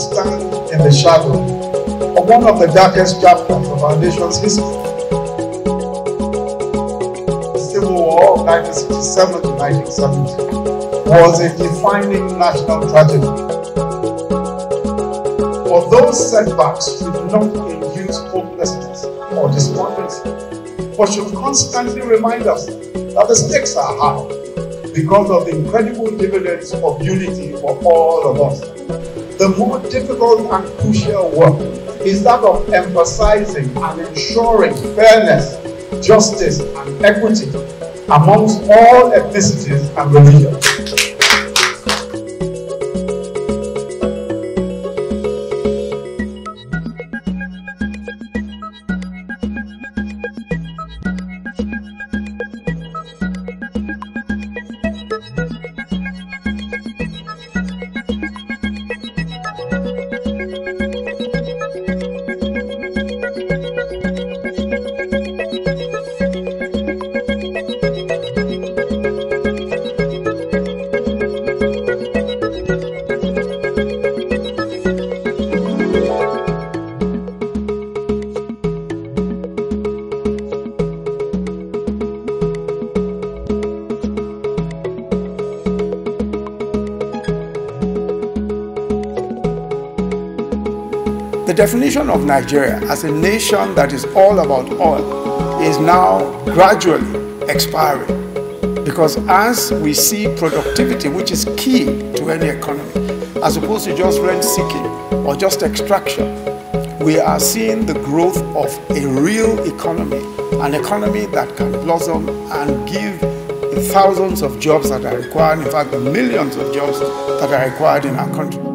Stand in the shadow of one of the darkest chapters of our nation's history. The Civil War of 1967 to 1970 was a defining national tragedy. For those setbacks should not induce hopelessness or despondency, but should constantly remind us that the stakes are high because of the incredible dividends of unity for all of us. The more difficult and crucial work is that of emphasizing and ensuring fairness, justice, and equity amongst all ethnicities and religions. The definition of Nigeria as a nation that is all about oil is now gradually expiring, because as we see productivity, which is key to any economy, as opposed to just rent seeking or just extraction, we are seeing the growth of a real economy, an economy that can blossom and give thousands of jobs that are required, in fact the millions of jobs that are required in our country.